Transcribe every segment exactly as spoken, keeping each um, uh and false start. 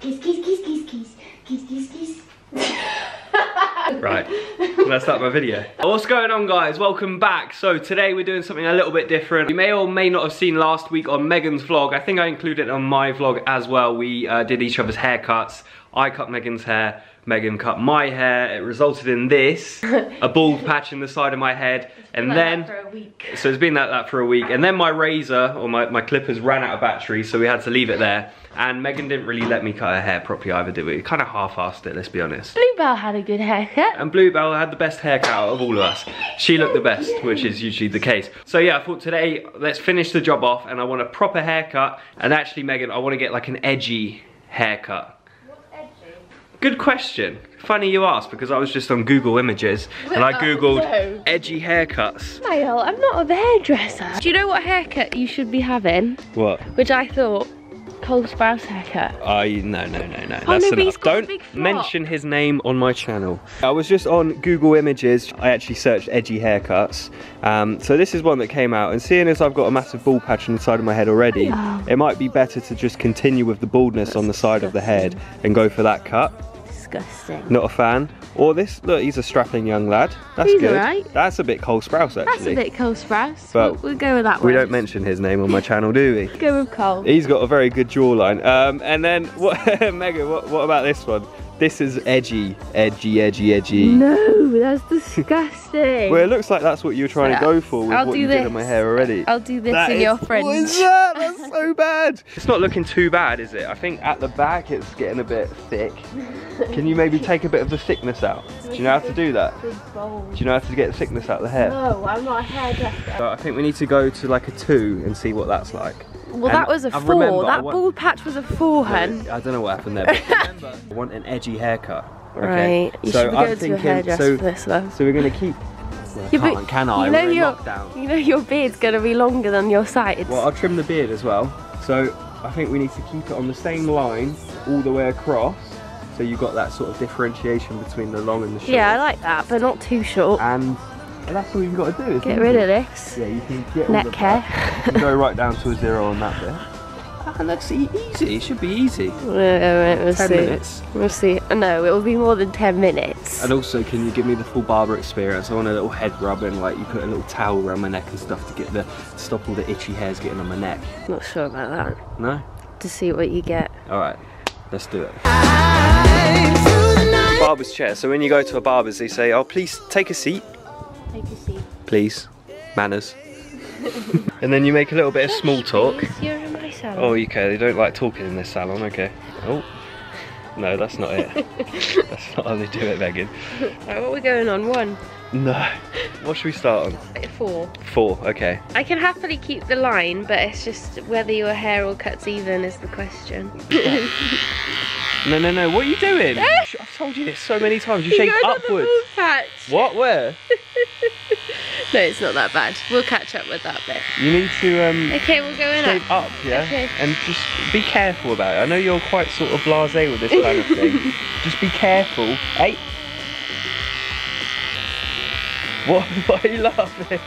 Kiss, kiss, kiss, kiss, kiss. Kiss, kiss, kiss. Right, well, that's not my video. What's going on, guys? Welcome back. So today we're doing something a little bit different. You may or may not have seen last week on Meggan's vlog. I think I included it on my vlog as well. We uh, did each other's haircuts. I cut Meggan's hair, Meggan cut my hair. It resulted in this, a bald patch in the side of my head. And then, for a week. So it's been like that for a week. And then my razor, or my, my clippers, ran out of battery, so we had to leave it there. And Meggan didn't really let me cut her hair properly either, did we? We kind of half-assed it, let's be honest. Bluebell had a good haircut. And Bluebell had the best haircut out of all of us. She looked the best, which is usually the case. So yeah, I thought today, let's finish the job off, and I want a proper haircut. And actually, Meggan, I want to get like an edgy haircut. Good question. Funny you asked, because I was just on Google Images and I googled oh, no. edgy haircuts. Nile, I'm not a hairdresser. Do you know what haircut you should be having? What? Which I thought, Cole Sprouse haircut. I uh, no no no no. Oh, that's no enough. Don't mention his name on my channel. I was just on Google Images. I actually searched edgy haircuts. Um, so this is one that came out, and seeing as I've got a massive bald patch on the side of my head already, oh. it might be better to just continue with the baldness that's on the side disgusting. of the head and go for that cut. Disgusting. Not a fan. Or this, look, he's a strapping young lad. That's he's good. Right. That's a bit Cole Sprouse, actually. That's a bit Cole Sprouse. But we'll, we'll go with that one. We don't mention his name on my channel, do we? Let's go with Cole. He's got a very good jawline. Um, and then, what, Meggan, what, what about this one? This is edgy, edgy, edgy, edgy. No, that's disgusting. Well, it looks like that's what you were trying yeah. to go for with I'll what do you this. did on my hair already. I'll do this that in is, your fringe. What is that? That's so bad. It's not looking too bad, is it? I think at the back it's getting a bit thick. Can you maybe take a bit of the thickness out? Do you know how to do that? Do you know how to get the thickness out of the hair? No, I'm not a hairdresser. So I think we need to go to like a two and see what that's like. Well, and that was a four. Remember, that bald patch was a four, hun. I don't know what happened there. But remember, I want an edgy haircut. Okay? Right. You so should be going to a hairdresser so, for this, though. So we're going to keep. Well, yeah, can't, can I? You know, your, you know your beard's going to be longer than your sides. Well, I'll trim the beard as well. So I think we need to keep it on the same line all the way across. So you've got that sort of differentiation between the long and the short. Yeah, I like that, but not too short. And And that's all you've got to do. Isn't get rid it? of this. Yeah, you can get neck hair. You can go right down to a zero on that bit. And that's easy. It should be easy. All right, all right, we'll ten see. minutes. We'll see. No, it will be more than ten minutes. And also, can you give me the full barber experience? I want a little head rubbing, like you put a little towel around my neck and stuff to get the to stop all the itchy hairs getting on my neck. Not sure about that. No. To see what you get. All right, let's do it. Barber's chair. So when you go to a barber's, they say, "Oh, please take a seat." Take a seat. Please. Manners. And then you make a little bit of small talk. You're in my salon. Oh, okay, they don't like talking in this salon, okay. Oh. No, that's not it. That's not how they do it, Meggan. Right, what are we going on? One? No. What should we start on? Four. Four, okay. I can happily keep the line, but it's just whether your hair all cuts even is the question. No, no, no, what are you doing? I've told you this so many times, you shake upwards. What, where? No, it's not that bad. We'll catch up with that bit. You need to um okay, we'll go in up. up, yeah? Okay. And just be careful about it. I know you're quite sort of blasé with this kind of thing. Just be careful. Hey. What, why are you laughing?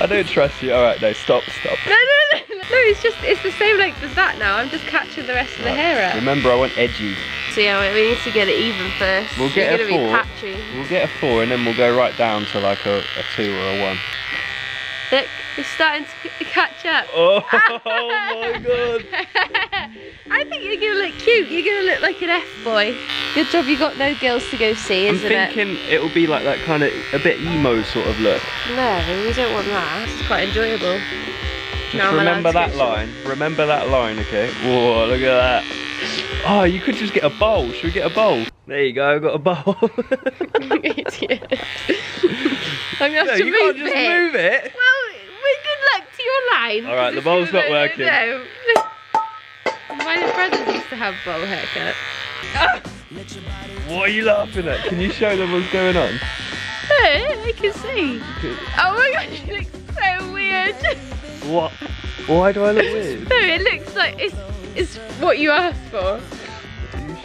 I don't trust you. Alright, no, stop, stop. No, no, no, no, it's just, it's the same length as that now. I'm just catching the rest of right. the hair out. Remember, I want edgy. So yeah, we need to get it even first. We'll get You're a four. Patchy. We'll get a four and then we'll go right down to like a, a two or a one. Look, it's starting to catch up. Oh, my God. I think you're going to look cute. You're going to look like an F-boy. Good job you got no girls to go see, isn't it? I'm thinking it will be like that kind of, a bit emo sort of look. No, we don't want that. It's quite enjoyable. Just no, remember that line. Remember that line, okay? Whoa, look at that. Oh, you could just get a bowl. Should we get a bowl? There you go, I've got a bowl. Idiot. I'm going to have no, to you move can't just it. move it. Well, good luck to your line. All right, the bowl's not working. No, no. My brothers used to have bowl haircuts. Oh. What are you laughing at? Can you show them what's going on? No, they can see. Oh my God, you look so weird. What? Why do I look weird? No, it looks like it's it's what you asked for. Are you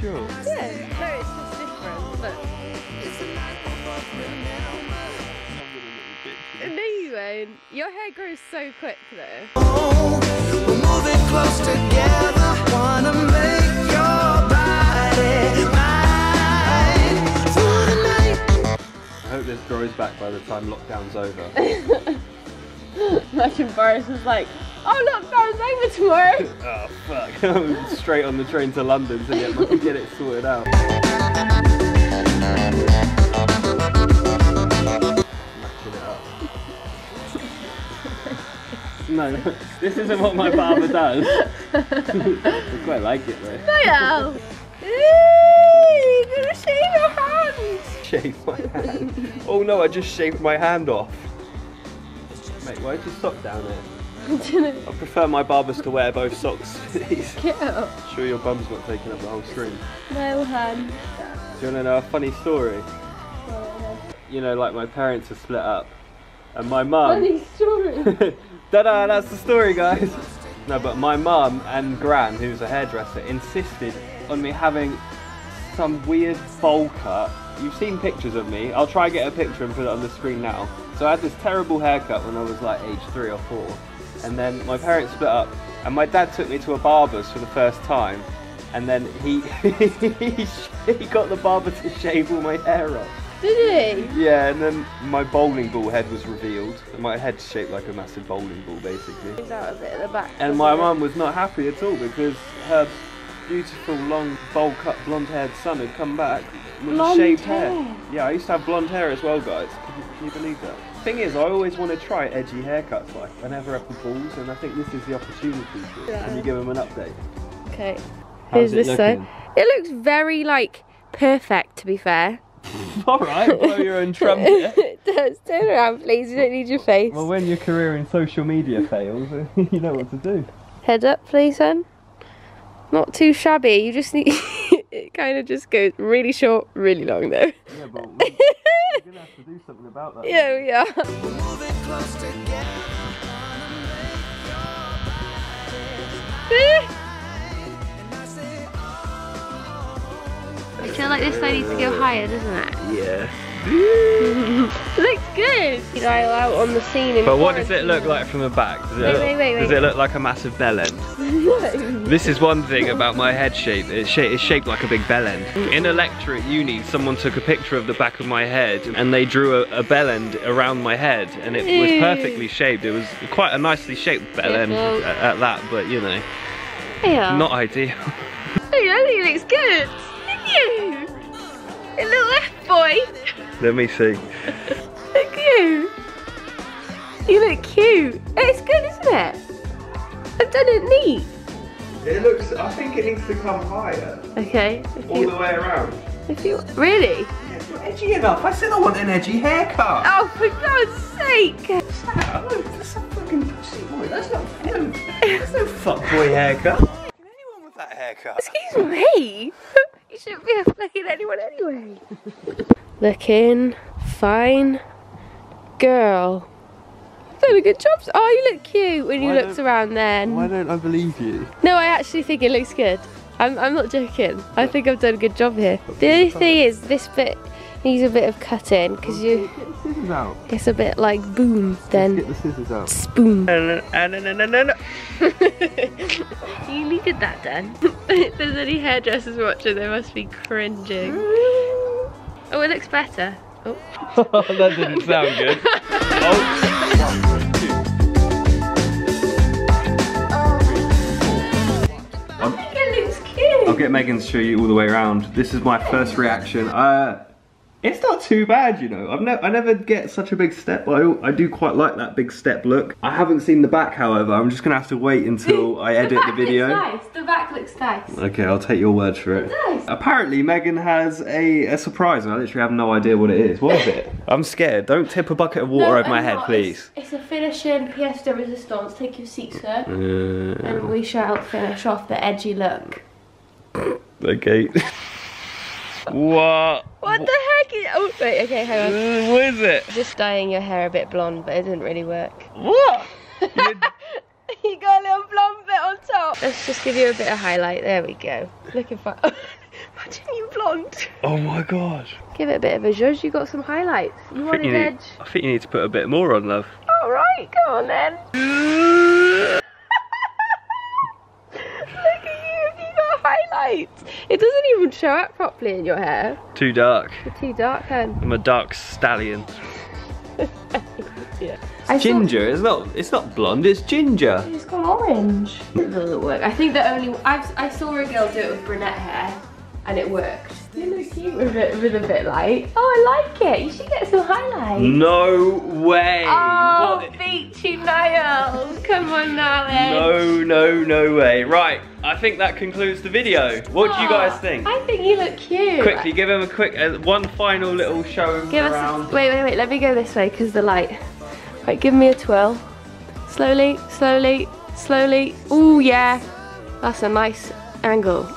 sure? Yeah. No, it's just different. But it's no, you won't. Your hair grows so quick though. Oh, we're moving close together. Wanna make your time lockdown's over. Imagine Boris was like, oh, lockdown's over tomorrow. Oh, fuck. I'm straight on the train to London to get, my, get it sorted out. Matching it up. No, no, this isn't what my barber does. I quite like it, though. No, no. Hey, you're gonna shave your hand! Shave my hand? Oh no, I just shaved my hand off. Mate, why is your sock down here? I don't know. I prefer my barbers to wear both socks. Get up. Sure your bum's not taking up the whole screen. No hand. Do you wanna know a funny story? Oh, yeah. You know, like my parents are split up. And my mum... Funny story! Ta-da, that's the story, guys! No, but my mum and Gran, who's a hairdresser, insisted on me having some weird bowl cut. You've seen pictures of me. I'll try and get a picture and put it on the screen now. So I had this terrible haircut when I was like age three or four. And then my parents split up and my dad took me to a barber's for the first time. And then he, he got the barber to shave all my hair off. Did he? Yeah, and then my bowling ball head was revealed. My head's shaped like a massive bowling ball, basically. It was out a bit at the back. And my mum was not happy at all because her beautiful, long, bowl-cut, blonde-haired son had come back with blonde shaved hair. hair. Yeah, I used to have blonde hair as well, guys. Can you, can you believe that? Thing is, I always want to try edgy haircuts. Like, I never have the balls, and I think this is the opportunity. Yeah. Can you give them an update? Okay. How's Here's it this looking? Though. It looks very, like, perfect, to be fair. All right, blow your own trumpet. Turn around, please. You don't need your face. Well, when your career in social media fails, you know what to do. Head up, please, son. Not too shabby. You just need. It kind of just goes really short, really long, though. Yeah, but we're, we're gonna have to do something about that. Yeah, we are. We're moving close together. I feel like this one needs to go higher, doesn't it? Yeah. It looks good! Nile out on the scene in But what does it look like from the back? Does it, wait, look, wait, wait, does wait. it look like a massive bell end? No. This is one thing about my head shape. It's shaped like a big bell end. In a lecture at uni, someone took a picture of the back of my head and they drew a, a bell end around my head and it Ew. was perfectly shaped. It was quite a nicely shaped bell end at, at that, but you know, yeah. not ideal. Hey, I think it looks good! You, a little F boy. Let me see. Look you. You look cute. It's good, isn't it? I've done it neat. It looks. I think it needs to come higher. Okay. All you, the way around. If you really. Yeah, it's not edgy enough. I said I want an edgy haircut. Oh, for God's sake! What's that? Look, that's a fucking pussy boy. That's not fun. That's no fuck boy haircut. Anyone with that haircut? Excuse me. You shouldn't be afflicting anyone anyway. Looking fine girl. You've done a good job. Oh, you look cute when you looked around then. Why don't I believe you? No, I actually think it looks good. I'm, I'm not joking. I think I've done a good job here. The only thing is this bit needs a bit of cutting because you... Get the scissors out. It's a bit like boom then. Let's get the scissors out. Spoon. You needed that done. If there's any hairdressers watching, they must be cringing. Oh, it looks better. Oh. That didn't sound good. Oh. I think it looks cute. I'll get Meggan to show you all the way around. This is my first reaction. Uh, It's not too bad, you know. I've ne I never get such a big step. I, I do quite like that big step look. I haven't seen the back, however. I'm just going to have to wait until I edit the, the video. The back looks nice. The back looks nice. Okay, I'll take your word for it. Nice. Apparently, Meggan has a, a surprise. I literally have no idea what it is. What is it? I'm scared. Don't tip a bucket of water no, over my I'm head, not. please. It's, it's a finishing pièce de résistance. Take your seat, sir. Uh... And we shall finish off the edgy look. Okay. What? What the heck is... Oh, wait, okay, hang on. What is it? Just dyeing your hair a bit blonde, but it didn't really work. What? You got a little blonde bit on top. Let's just give you a bit of highlight. There we go. Looking for... Imagine you blonde. Oh my God. Give it a bit of a zhuzh. You got some highlights. You want an edge. I think you need to put a bit more on, love. All right, go on then. It doesn't even show up properly in your hair. Too dark. You're too dark, then. I'm a dark stallion. Yeah. It's ginger, thought... it's not it's not blonde, it's ginger. It's gone orange. It doesn't work. I think the only I've, I saw a girl do it with brunette hair and it worked. You look cute with it with a bit light. Oh, I like it. You should get some highlights. No way. Oh, what? Beat you, Nile. Come on, Nile. No, no, no way. Right. I think that concludes the video. What oh, do you guys think? I think you look cute. Quickly, give him a quick, uh, one final little show give around. Us a, wait, wait, wait. Let me go this way because the light. Right, give me a twirl. Slowly, slowly, slowly. Oh yeah, that's a nice angle.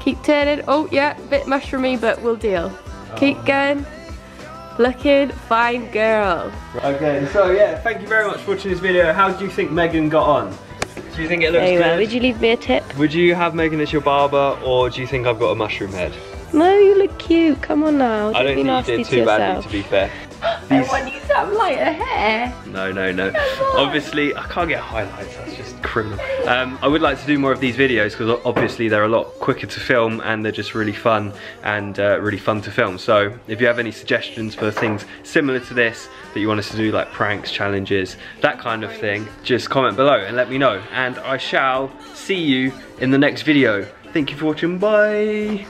Keep turning. Oh yeah, bit mushroomy, but we'll deal. Oh. Keep going. Looking fine, girl. Okay, so yeah, thank you very much for watching this video. How do you think Meggan got on? Do you think it looks good? Well, would you leave me a tip? Would you have Meggan as your barber, or do you think I've got a mushroom head? No, you look cute. Come on now. I don't think you did too badly, to be fair. I want you to have lighter hair. No, no, no. Obviously, I can't get highlights. That's just criminal. Um, I would like to do more of these videos because obviously they're a lot quicker to film and they're just really fun and uh, really fun to film. So if you have any suggestions for things similar to this that you want us to do, like pranks, challenges, that kind of thing, just comment below and let me know. And I shall see you in the next video. Thank you for watching. Bye.